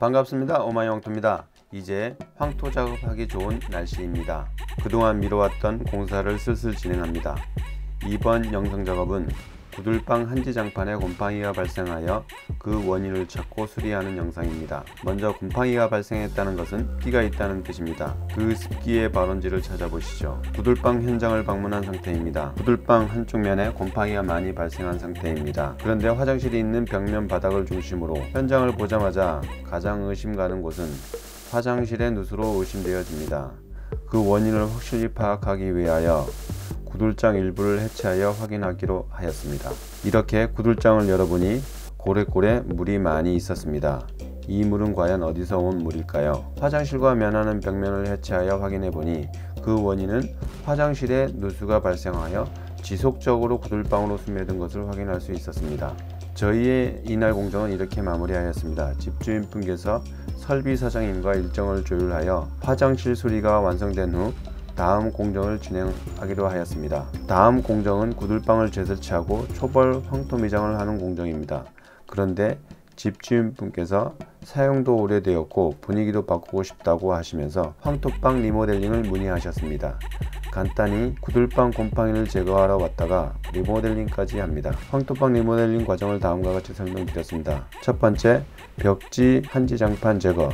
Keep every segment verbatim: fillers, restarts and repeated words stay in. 반갑습니다. 오마이 황토입니다. 이제 황토 작업하기 좋은 날씨입니다. 그동안 미뤄왔던 공사를 슬슬 진행합니다. 이번 영상 작업은 구들빵 한지 장판에 곰팡이가 발생하여 그 원인을 찾고 수리하는 영상입니다. 먼저 곰팡이가 발생했다는 것은 습기가 있다는 뜻입니다. 그 습기의 발원지를 찾아보시죠. 구들빵 현장을 방문한 상태입니다. 구들빵 한쪽 면에 곰팡이가 많이 발생한 상태입니다. 그런데 화장실이 있는 벽면 바닥을 중심으로 현장을 보자마자 가장 의심 가는 곳은 화장실의 누수로 의심되어집니다. 그 원인을 확실히 파악하기 위하여 구들장 일부를 해체하여 확인하기로 하였습니다. 이렇게 구들장을 열어보니 고래고래 물이 많이 있었습니다. 이 물은 과연 어디서 온 물일까요? 화장실과 면하는 벽면을 해체하여 확인해보니 그 원인은 화장실에 누수가 발생하여 지속적으로 구들방으로 스며든 것을 확인할 수 있었습니다. 저희의 이날 공정은 이렇게 마무리하였습니다. 집주인 분께서 설비 사장님과 일정을 조율하여 화장실 수리가 완성된 후 다음 공정을 진행하기로 하였습니다. 다음 공정은 구들빵을 재설치하고 초벌 황토 미장을 하는 공정입니다. 그런데 집주인분께서 사용도 오래되었고 분위기도 바꾸고 싶다고 하시면서 황토빵 리모델링을 문의하셨습니다. 간단히 구들빵 곰팡이를 제거하러 왔다가 리모델링까지 합니다. 황토빵 리모델링 과정을 다음과 같이 설명드렸습니다. 첫 번째, 벽지 한지 장판 제거.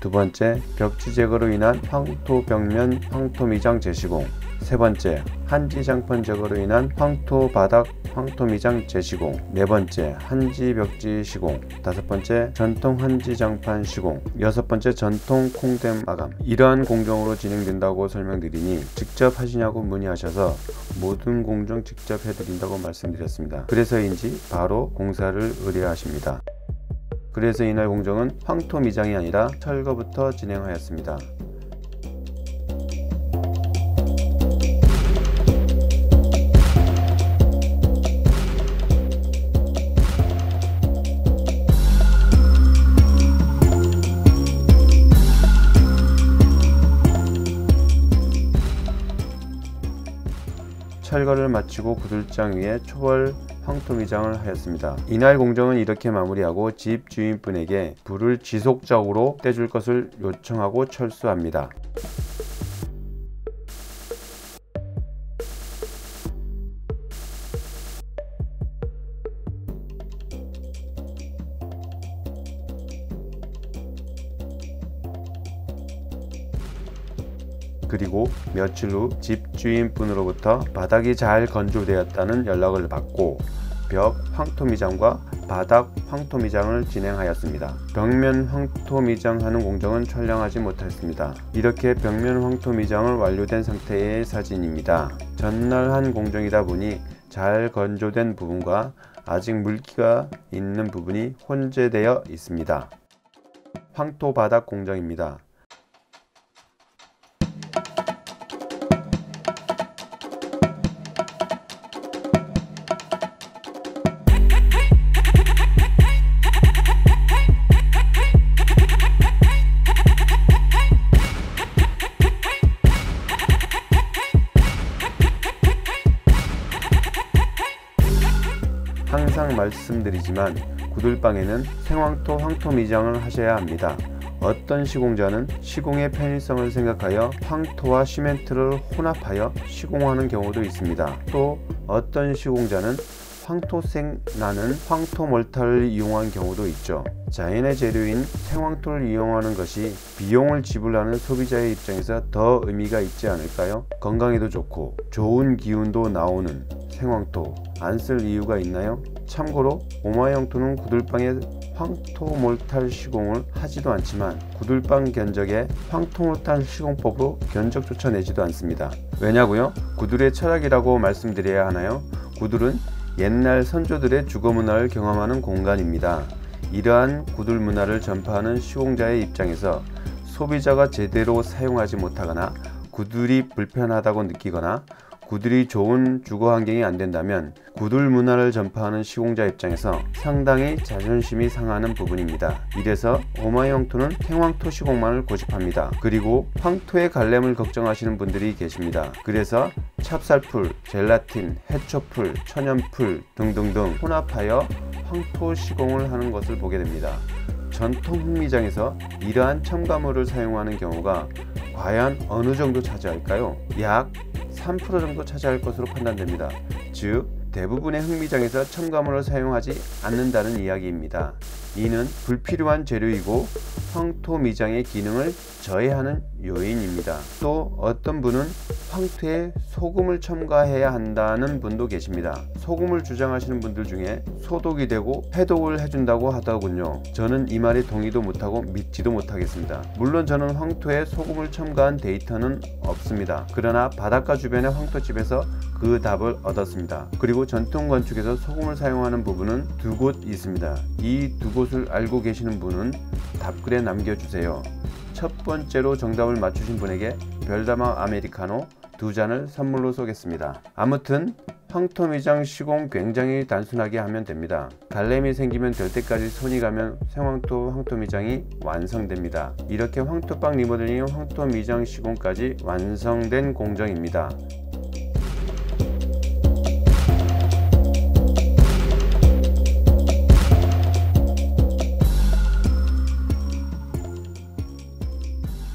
두 번째, 벽지 제거로 인한 황토 벽면 황토 미장 재시공. 세 번째, 한지 장판 제거로 인한 황토 바닥 황토 미장 재시공. 네 번째, 한지 벽지 시공. 다섯 번째, 전통 한지 장판 시공. 여섯 번째, 전통 콩댐 마감. 이러한 공정으로 진행된다고 설명드리니 직접 하시냐고 문의하셔서 모든 공정 직접 해드린다고 말씀드렸습니다. 그래서인지 바로 공사를 의뢰하십니다. 그래서 이날 공정은 황토 미장이 아니라 철거부터 진행하였습니다. 철거를 마치고 구들장 위에 초벌 황토 미장을 하였습니다. 이날 공정은 이렇게 마무리하고 집 주인분에게 불을 지속적으로 떼줄 것을 요청하고 철수합니다. 그리고 며칠 후 집주인분으로부터 바닥이 잘 건조되었다는 연락을 받고 벽 황토 미장과 바닥 황토 미장을 진행하였습니다. 벽면 황토 미장하는 공정은 촬영하지 못했습니다. 이렇게 벽면 황토 미장을 완료된 상태의 사진입니다. 전날 한 공정이다 보니 잘 건조된 부분과 아직 물기가 있는 부분이 혼재되어 있습니다. 황토 바닥 공정입니다. 항상 말씀드리지만 구들빵에는 생황토 황토 미장을 하셔야 합니다. 어떤 시공자는 시공의 편의성을 생각하여 황토와 시멘트를 혼합하여 시공하는 경우도 있습니다. 또 어떤 시공자는 황토색 나는 황토 몰타를 이용한 경우도 있죠. 자연의 재료인 생황토를 이용하는 것이 비용을 지불하는 소비자의 입장에서 더 의미가 있지 않을까요? 건강에도 좋고 좋은 기운도 나오는 생황토 안 쓸 이유가 있나요? 참고로 오마이 황토는 구들빵에 황토 몰탈 시공을 하지도 않지만 구들빵 견적에 황토 몰탈 시공법으로 견적조차 내지도 않습니다. 왜냐고요? 구들의 철학이라고 말씀드려야 하나요? 구들은 옛날 선조들의 주거 문화를 경험하는 공간입니다. 이러한 구들 문화를 전파하는 시공자의 입장에서 소비자가 제대로 사용하지 못하거나 구들이 불편하다고 느끼거나 구들이 좋은 주거 환경이 안 된다면 구들 문화를 전파하는 시공자 입장에서 상당히 자존심이 상하는 부분입니다. 이래서 오마이 황토는 생황토 시공만을 고집합니다. 그리고 황토의 갈램을 걱정하시는 분들이 계십니다. 그래서 찹쌀풀, 젤라틴, 해초풀, 천연풀 등등등 혼합하여 황토 시공을 하는 것을 보게 됩니다. 전통 흥미장에서 이러한 첨가물을 사용하는 경우가 과연 어느 정도 차지할까요? 약 삼 퍼센트 정도 차지할 것으로 판단됩니다. 즉 대부분의 흥미장에서 첨가물을 사용하지 않는다는 이야기입니다. 이는 불필요한 재료이고 황토 미장의 기능을 저해하는 요인입니다. 또 어떤 분은 황토에 소금을 첨가해야 한다는 분도 계십니다. 소금을 주장하시는 분들 중에 소독이 되고 해독을 해준다고 하더군요. 저는 이 말에 동의도 못하고 믿지도 못하겠습니다. 물론 저는 황토에 소금을 첨가한 데이터는 없습니다. 그러나 바닷가 주변의 황토집에서 그 답을 얻었습니다. 그리고 전통 건축에서 소금을 사용하는 부분은 두 곳 있습니다. 이 두 곳을 알고 계시는 분은 답글에 남겨주세요. 첫 번째로 정답을 맞추신 분에게 별다방 아메리카노 두 잔을 선물로 쏘겠습니다. 아무튼 황토 미장 시공 굉장히 단순하게 하면 됩니다. 갈램이 생기면 될 때까지 손이 가면 생황토 황토 미장이 완성됩니다. 이렇게 황토방 리모델링 황토 미장 시공까지 완성된 공정입니다.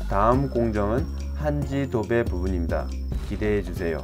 다음 공정은 한지 도배 부분입니다. 기대해 주세요.